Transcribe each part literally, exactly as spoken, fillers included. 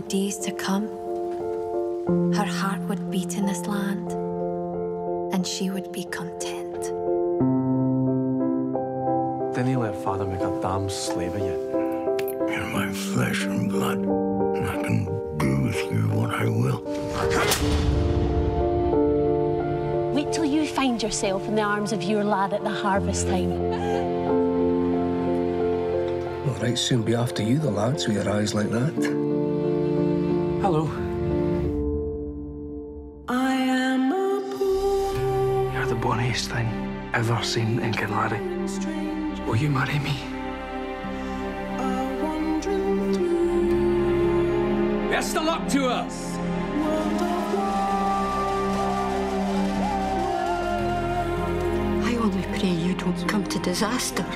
the days to come, her heart would beat in this land, and she would be content. Didn't he let Father make a damn slave of you? You're my flesh and blood, and I can do with you what I will. Wait till you find yourself in the arms of your lad at the harvest time. I'll right soon be after you, the lads, with your eyes like that. Hello. I am a boy. You're the bonniest thing ever seen in Kinlarry. Will you marry me? Best of luck to us! I only pray you don't come to disaster.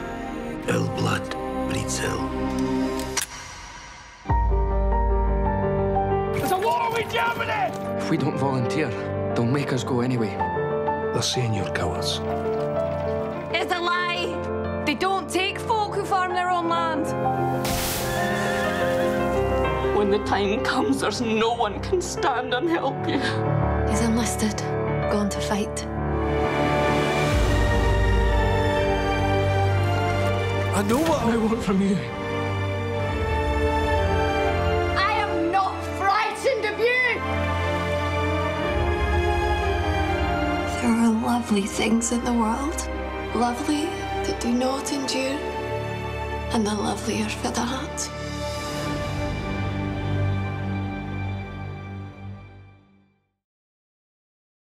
Ill blood. There's a war in Germany! If we don't volunteer, they'll make us go anyway. They're saying you're cowards. It's a lie! They don't take folk who farm their own land. When the time comes, there's no one can stand and help you. He's enlisted, gone to fight. I know what I want from you. I am not frightened of you! There are lovely things in the world. Lovely that do not endure, and the lovelier for that.